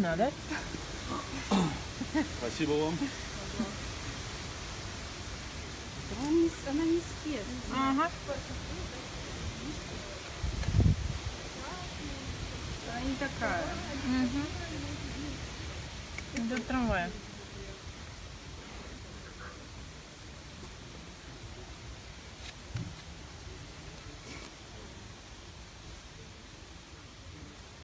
не надо. Спасибо вам. Она не съест. Ага. Она не такая. Угу. Идет трамвай.